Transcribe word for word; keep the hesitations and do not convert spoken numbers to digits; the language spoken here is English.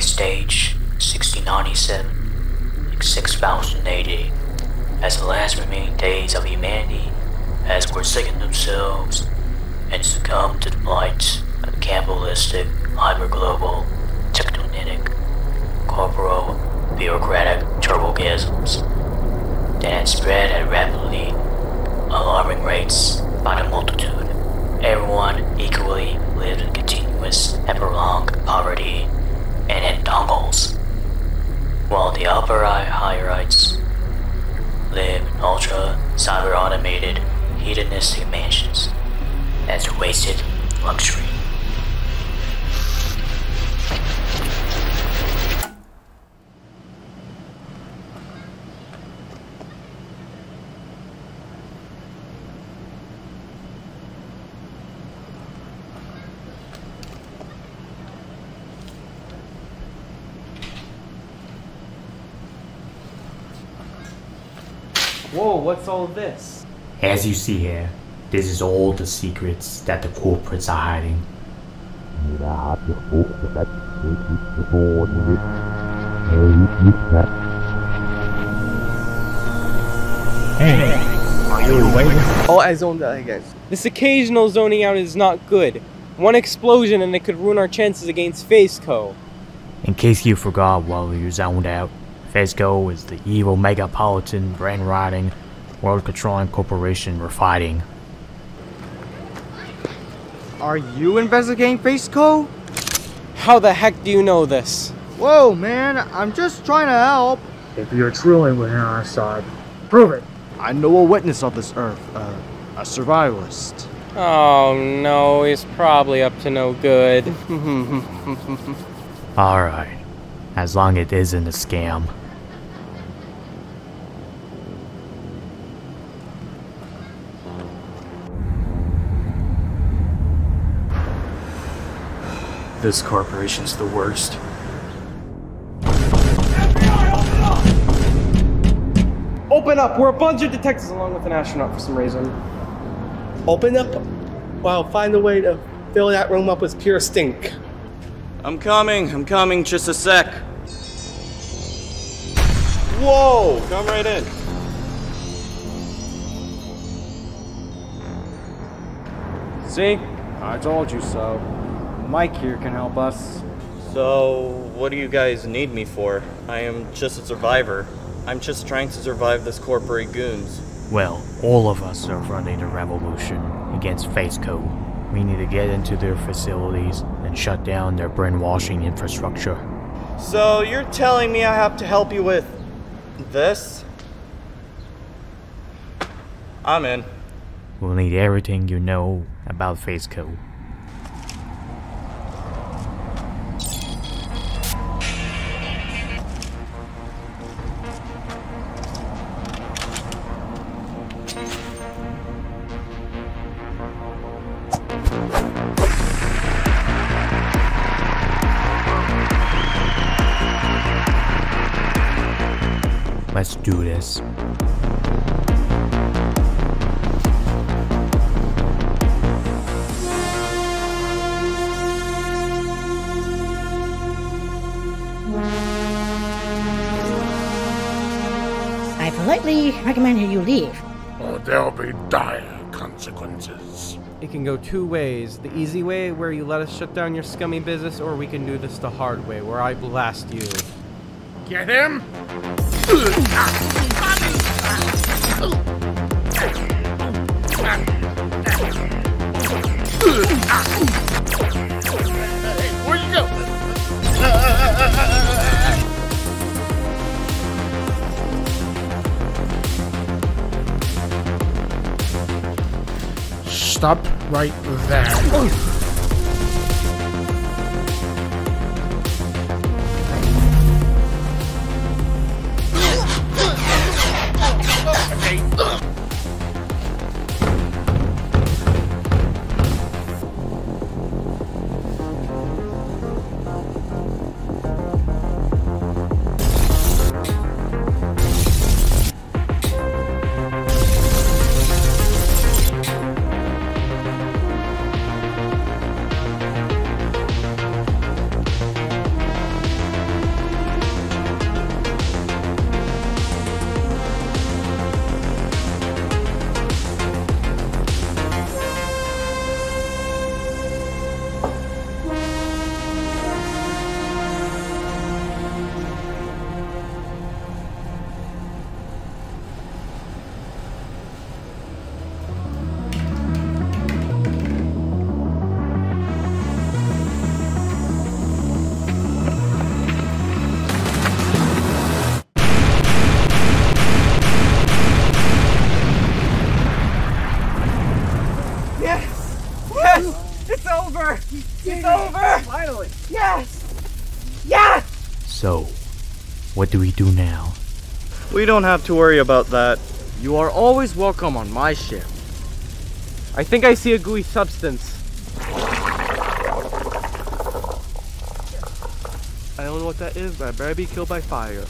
Base stage sixty ninety-seven, six thousand eighty, as the last remaining days of humanity has forsaken themselves and succumbed to the blight of capitalistic, hyperglobal, tectonic, corporal, bureaucratic turbogasms that had spread at rapidly alarming rates by the multitude. Everyone equally lived in continuous and prolonged poverty and in dongles, while the upper high-rights live in ultra-cyber-automated hedonistic mansions as wasted luxury. Whoa, what's all this? As you see here, this is all the secrets that the corporates are hiding. Hey, are you awake? Oh, I zoned out again. This occasional zoning out is not good. One explosion and it could ruin our chances against FaceCo. In case you forgot while you zoned out, FaceCo is the evil megapolitan, brain-rotting, world-controlling corporation we're fighting. Are you investigating FaceCo? How the heck do you know this? Whoa, man, I'm just trying to help. If you're truly within our side, prove it. I know a witness of this earth, uh, a survivalist. Oh no, he's probably up to no good. Alright, as long as it isn't a scam. This corporation's the worst. F B I, open up! Open up! We're a bunch of detectives along with an astronaut for some reason. Open up? Wow, find a way to fill that room up with pure stink. I'm coming, I'm coming, just a sec. Whoa, come right in. See? I told you so. Mike here can help us. So, what do you guys need me for? I am just a survivor. I'm just trying to survive this corporate goons. Well, all of us are running a revolution against FaceCo. We need to get into their facilities and shut down their brainwashing infrastructure. So, you're telling me I have to help you with this? I'm in. We'll need everything you know about FaceCo. Let's do this. I politely recommend you leave, or there'll be dire consequences. It can go two ways. The easy way, where you let us shut down your scummy business, or we can do this the hard way, where I blast you. Get him? Where'd you go? Stop right there. Oh. It's over! Finally! Yes! Yes! So, what do we do now? We don't have to worry about that. You are always welcome on my ship. I think I see a gooey substance. I don't know what that is, but I better be killed by fire.